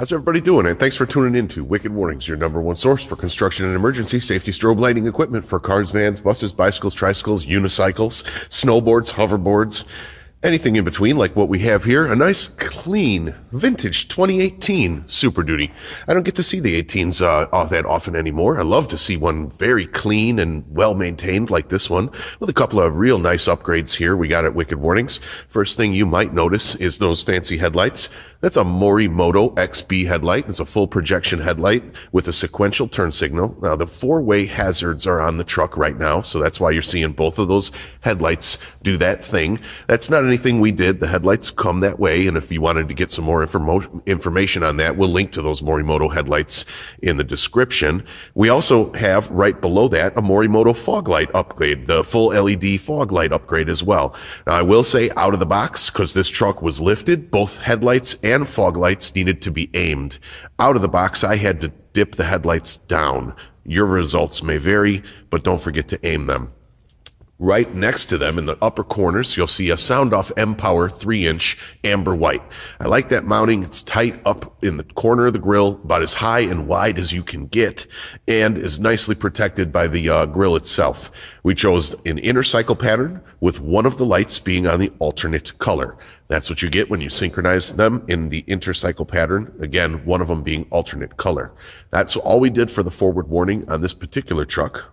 How's everybody doing? And thanks for tuning in to Wicked Warnings, your #1 source for construction and emergency safety strobe lighting equipment for cars, vans, buses, bicycles, tricycles, unicycles, snowboards, hoverboards, anything in between like what we have here. A nice, clean, vintage 2018 Super Duty. I don't get to see the 18s that often anymore. I love to see one very clean and well-maintained like this one, with a couple of real nice upgrades here we got at Wicked Warnings. First thing you might notice is those fancy headlights. That's a Morimoto XB headlight. It's a full projection headlight with a sequential turn signal. Now, the four-way hazards are on the truck right now, so that's why you're seeing both of those headlights do that thing. That's not anything we did. The headlights come that way, and if you wanted to get some more information on that, we'll link to those Morimoto headlights in the description. We also have right below that a Morimoto fog light upgrade, the full LED fog light upgrade as well. Now, I will say out of the box, because this truck was lifted, both headlights and fog lights needed to be aimed. Out of the box, I had to dip the headlights down. Your results may vary, but don't forget to aim them. Right next to them in the upper corners, you'll see a SoundOff mPower 3-inch amber white. I like that mounting. It's tight up in the corner of the grill, about as high and wide as you can get, and is nicely protected by the grill itself. We chose an inner cycle pattern with one of the lights being on the alternate color. That's what you get when you synchronize them in the intercycle pattern. Again, one of them being alternate color. That's all we did for the forward warning on this particular truck.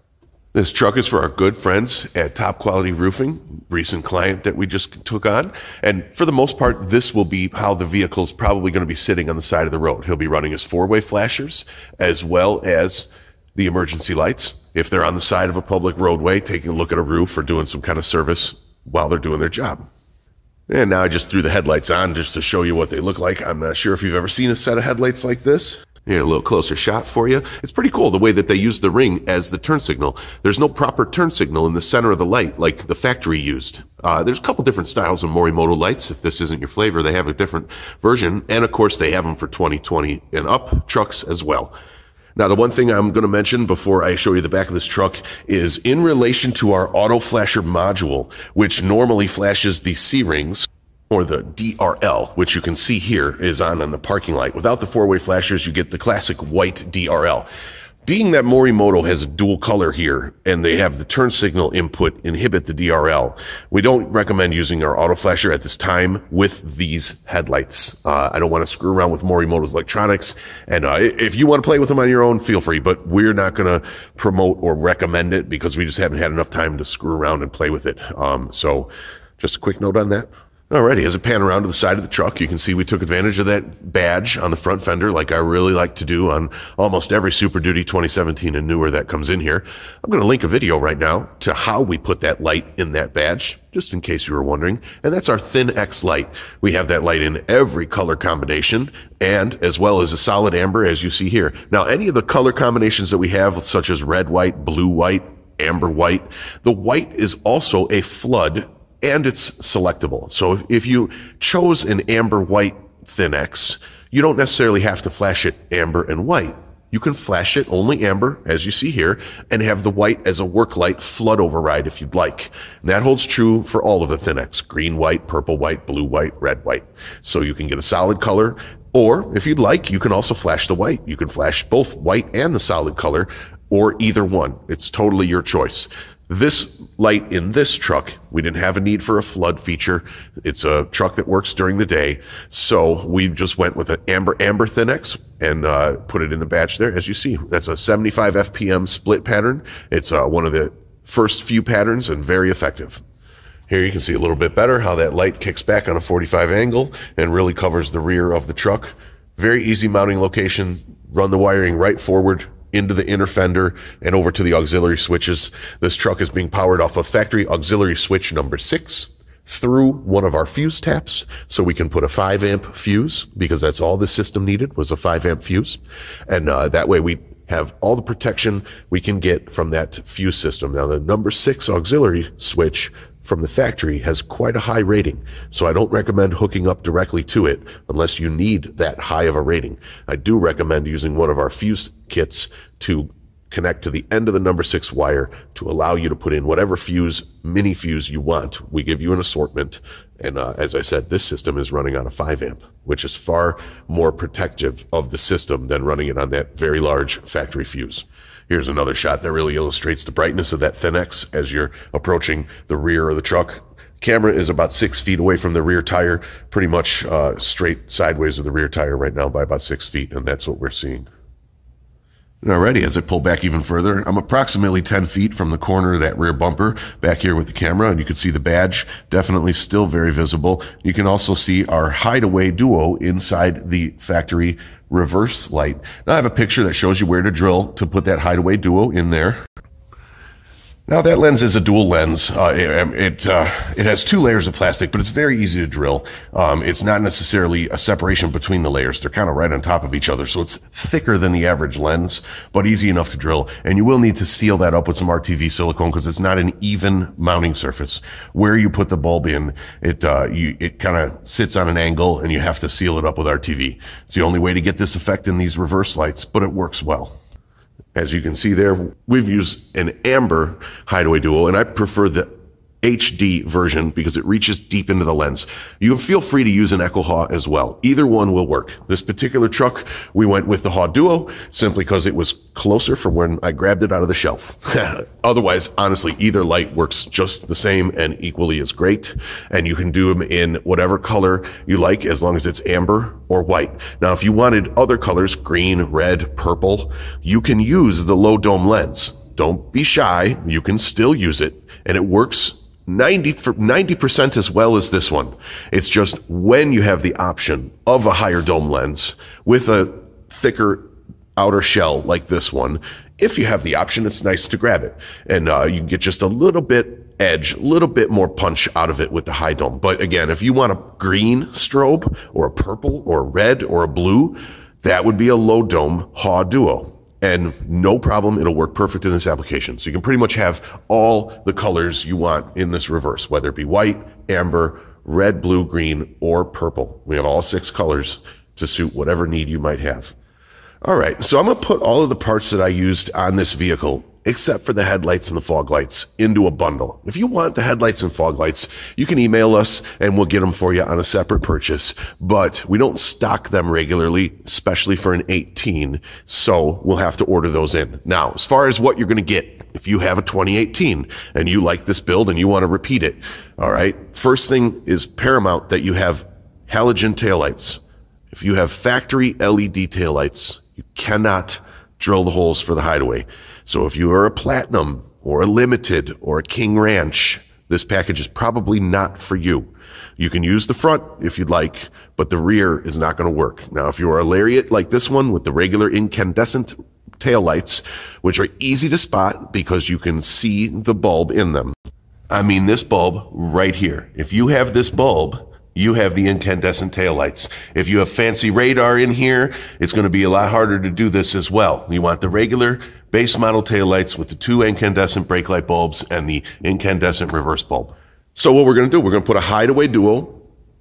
This truck is for our good friends at Top Quality Roofing, recent client that we just took on. And for the most part, this will be how the vehicle's probably going to be sitting on the side of the road. He'll be running his four-way flashers as well as the emergency lights. If they're on the side of a public roadway, taking a look at a roof or doing some kind of service while they're doing their job. And now I just threw the headlights on just to show you what they look like. I'm not sure if you've ever seen a set of headlights like this. Here, a little closer shot for you. It's pretty cool the way that they use the ring as the turn signal. There's no proper turn signal in the center of the light like the factory used. There's a couple different styles of Morimoto lights. If this isn't your flavor, they have a different version. And of course, they have them for 2020 and up trucks as well. Now, the one thing I'm going to mention before I show you the back of this truck is in relation to our auto flasher module, which normally flashes the C-rings, or the DRL, which you can see here is on the parking light. Without the four-way flashers, you get the classic white DRL. Being that Morimoto has a dual color here, and they have the turn signal input inhibit the DRL, we don't recommend using our auto flasher at this time with these headlights. I don't want to screw around with Morimoto's electronics, and if you want to play with them on your own, feel free, but we're not going to promote or recommend it because we just haven't had enough time to screw around and play with it. So just a quick note on that. Alrighty, as I pan around to the side of the truck, you can see we took advantage of that badge on the front fender like I really like to do on almost every Super Duty 2017 and newer that comes in here. I'm going to link a video right now to how we put that light in that badge, just in case you were wondering. And that's our Thin-X light. We have that light in every color combination, and as well as a solid amber as you see here. Now, any of the color combinations that we have, such as red, white, blue, white, amber, white, the white is also a flood, and it's selectable. So if you chose an amber white Thin-X, you don't necessarily have to flash it amber and white. You can flash it only amber, as you see here, and have the white as a work light flood override if you'd like. And that holds true for all of the Thin-X, green, white, purple, white, blue, white, red, white. So you can get a solid color, or if you'd like, you can also flash the white. You can flash both white and the solid color, or either one. It's totally your choice. This light in this truck, we didn't have a need for a flood feature. It's a truck that works during the day. So we just went with an amber Thin-X and put it in the badge there. As you see, that's a 75 FPM split pattern. It's one of the first few patterns and very effective. Here you can see a little bit better how that light kicks back on a 45 angle and really covers the rear of the truck. Very easy mounting location. Run the wiring right forward into the inner fender and over to the auxiliary switches. This truck is being powered off of factory auxiliary switch number 6 through one of our fuse taps, so we can put a 5-amp fuse, because that's all the system needed was a 5-amp fuse. And that way we have all the protection we can get from that fuse system. Now, the number 6 auxiliary switch from the factory has quite a high rating, so I don't recommend hooking up directly to it unless you need that high of a rating. I do recommend using one of our fuse kits to connect to the end of the number 6 wire to allow you to put in whatever fuse, mini fuse you want. We give you an assortment. And as I said, this system is running on a 5 amp, which is far more protective of the system than running it on that very large factory fuse. Here's another shot that really illustrates the brightness of that Thin-X as you're approaching the rear of the truck. Camera is about 6 feet away from the rear tire, pretty much straight sideways of the rear tire right now by about 6 feet, and that's what we're seeing. And already, as I pull back even further, I'm approximately 10 feet from the corner of that rear bumper back here with the camera, and you can see the badge, definitely still very visible. You can also see our Hideaway Duo inside the factory reverse light. Now I have a picture that shows you where to drill to put that Hideaway Duo in there. Now that lens is a dual lens. It has 2 layers of plastic, but it's very easy to drill. It's not necessarily a separation between the layers. They're kind of right on top of each other. So it's thicker than the average lens, but easy enough to drill. And you will need to seal that up with some RTV silicone because it's not an even mounting surface. Where you put the bulb in, it kind of sits on an angle and you have to seal it up with RTV. It's the only way to get this effect in these reverse lights, but it works well. As you can see there, we've used an amber Hideaway Duo, and I prefer the HD version because it reaches deep into the lens. You can feel free to use an Echo HAW as well. Either one will work. This particular truck, we went with the HAW Duo simply because it was closer from when I grabbed it out of the shelf. Otherwise, honestly, either light works just the same and equally as great. And you can do them in whatever color you like, as long as it's amber or white. Now, if you wanted other colors, green, red, purple, you can use the low dome lens. Don't be shy. You can still use it, and it works 90% as well as this one. It's just when you have the option of a higher dome lens with a thicker outer shell like this one, if you have the option, it's nice to grab it. And you can get just a little bit edge, a little bit more punch out of it with the high dome. But again, if you want a green strobe or a purple or a red or a blue, that would be a low dome HAW Duo. And no problem, it'll work perfect in this application. So you can pretty much have all the colors you want in this reverse, whether it be white, amber, red, blue, green, or purple. We have all 6 colors to suit whatever need you might have. All right, so I'm gonna put all of the parts that I used on this vehicle, except for the headlights and the fog lights, into a bundle. If you want the headlights and fog lights, you can email us and we'll get them for you on a separate purchase, but we don't stock them regularly, especially for an 18, so we'll have to order those in. Now, as far as what you're gonna get, if you have a 2018 and you like this build and you wanna repeat it, all right, first thing is paramount that you have halogen taillights. If you have factory LED taillights, you cannot drill the holes for the Hideaway. So if you are a Platinum or a Limited or a King Ranch, this package is probably not for you. You can use the front if you'd like, but the rear is not going to work. Now, if you are a Lariat like this one with the regular incandescent taillights, which are easy to spot because you can see the bulb in them. I mean this bulb right here. If you have this bulb, you have the incandescent taillights. If you have fancy radar in here, it's going to be a lot harder to do this as well. You want the regular base model taillights with the 2 incandescent brake light bulbs and the incandescent reverse bulb. So what we're going to do, we're going to put a Hideaway Duo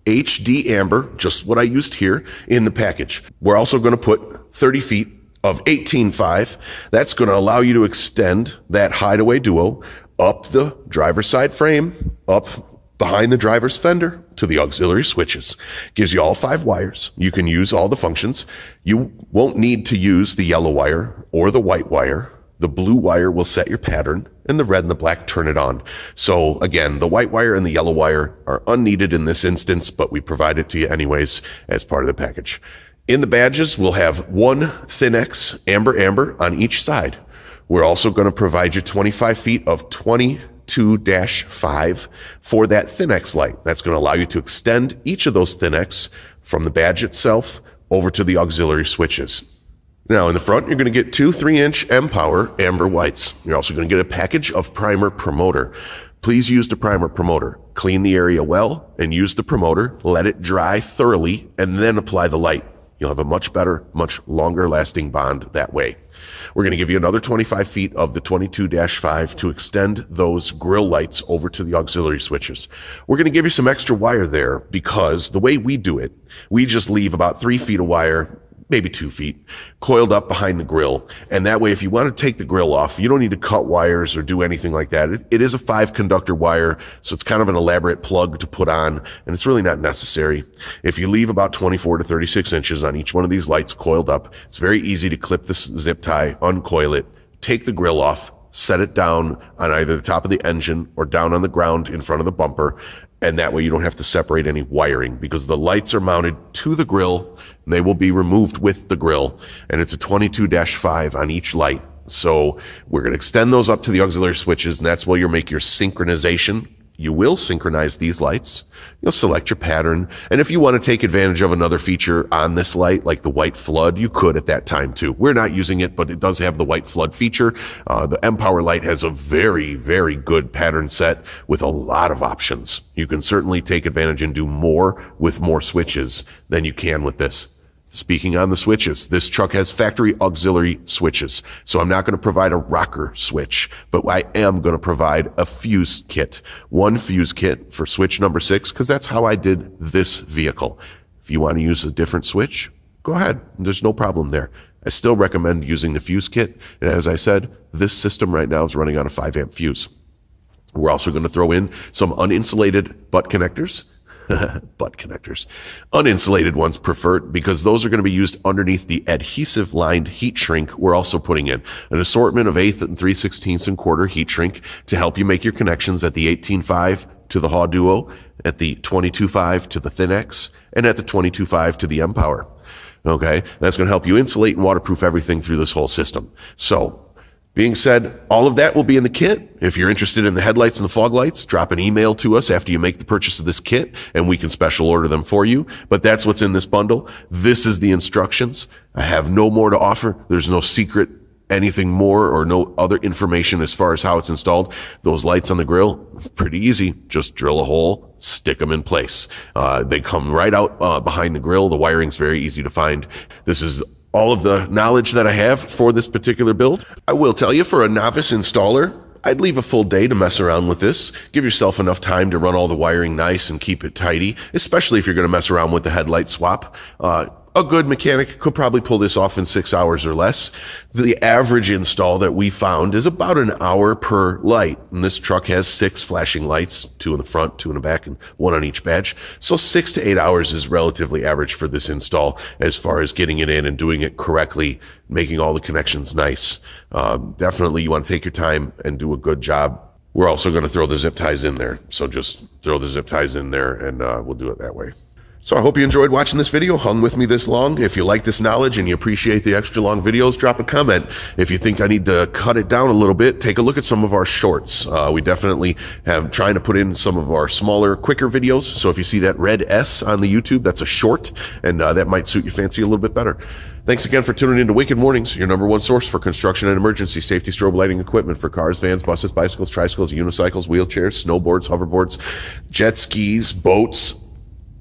HD Amber, just what I used here, in the package. We're also going to put 30 feet of 18.5. That's going to allow you to extend that Hideaway Duo up the driver's side frame, up behind the driver's fender to the auxiliary switches. Gives you all 5 wires. You can use all the functions. You won't need to use the yellow wire or the white wire. The blue wire will set your pattern, and the red and the black turn it on. So again, the white wire and the yellow wire are unneeded in this instance, but we provide it to you anyways as part of the package. In the badges, we'll have 1 Thin-X amber on each side. We're also going to provide you 25 feet of 22-5 for that Thin-X light. That's going to allow you to extend each of those Thin-X from the badge itself over to the auxiliary switches. Now in the front, you're going to get 2 3-inch mPower amber whites. You're also going to get a package of primer promoter. Please use the primer promoter. Clean the area well and use the promoter. Let it dry thoroughly and then apply the light. You'll have a much better, much longer lasting bond that way. We're going to give you another 25 feet of the 22-5 to extend those grill lights over to the auxiliary switches. We're going to give you some extra wire there because the way we do it, we just leave about 3 feet of wire maybe 2 feet, coiled up behind the grill. And that way, if you want to take the grill off, you don't need to cut wires or do anything like that. It is a 5-conductor wire, so it's kind of an elaborate plug to put on, and it's really not necessary. If you leave about 24 to 36 inches on each one of these lights coiled up, it's very easy to clip this zip tie, uncoil it, take the grill off, set it down on either the top of the engine or down on the ground in front of the bumper. And that way you don't have to separate any wiring, because the lights are mounted to the grill and they will be removed with the grill. And it's a 22-5 on each light. So we're going to extend those up to the auxiliary switches, and that's where you'll make your synchronization. You will synchronize these lights. You'll select your pattern. And if you want to take advantage of another feature on this light, like the white flood, you could at that time too. We're not using it, but it does have the white flood feature. The mPower light has a very, very good pattern set with a lot of options. You can certainly take advantage and do more with more switches than you can with this. Speaking on the switches, this truck has factory auxiliary switches, so I'm not going to provide a rocker switch, but I am going to provide a fuse kit. One fuse kit for switch number 6, because that's how I did this vehicle. If you want to use a different switch, go ahead. There's no problem there. I still recommend using the fuse kit, and as I said, this system right now is running on a 5-amp fuse. We're also going to throw in some uninsulated butt connectors. Uninsulated ones preferred, because those are going to be used underneath the adhesive lined heat shrink. We're also putting in an assortment of 1/8 and 3/16 and 1/4 heat shrink to help you make your connections at the 18.5 to the HAW Duo, at the 22.5 to the Thin-X, and at the 22.5 to the mPower. Okay, that's going to help you insulate and waterproof everything through this whole system. So being said, all of that will be in the kit. If you're interested in the headlights and the fog lights, drop an email to us after you make the purchase of this kit, and we can special order them for you. But that's what's in this bundle. This is the instructions. I have no more to offer. There's no secret anything more or no other information as far as how it's installed. Those lights on the grill, pretty easy. Just drill a hole, stick them in place. They come right out behind the grill. The wiring's very easy to find. This is all of the knowledge that I have for this particular build. I will tell you, for a novice installer, I'd leave a full day to mess around with this. Give yourself enough time to run all the wiring nice and keep it tidy, especially if you're going to mess around with the headlight swap. A good mechanic could probably pull this off in 6 hours or less. The average install that we found is about an hour per light, and this truck has 6 flashing lights, 2 in the front, 2 in the back, and 1 on each badge. So 6 to 8 hours is relatively average for this install, as far as getting it in and doing it correctly, making all the connections nice. Definitely you want to take your time and do a good job. We're also going to throw the zip ties in there, so just throw the zip ties in there, and we'll do it that way. So I hope you enjoyed watching this video, hung with me this long. If you like this knowledge and you appreciate the extra long videos, drop a comment. If you think I need to cut it down a little bit, take a look at some of our shorts. We definitely have trying to put in some of our smaller, quicker videos. So if you see that red S on the YouTube, that's a short, and that might suit your fancy a little bit better. Thanks again for tuning in to Wicked Warnings, your number one source for construction and emergency safety strobe lighting equipment for cars, vans, buses, bicycles, tricycles, unicycles, wheelchairs, snowboards, hoverboards, jet skis, boats,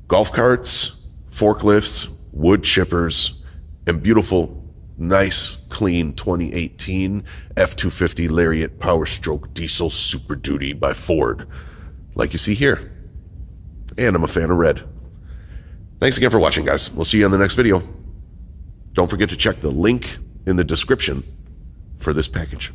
golf carts, forklifts, wood chippers, and beautiful, nice, clean 2018 F-250 Lariat Power Stroke Diesel Super Duty by Ford, like you see here. And I'm a fan of red. Thanks again for watching, guys. We'll see you on the next video. Don't forget to check the link in the description for this package.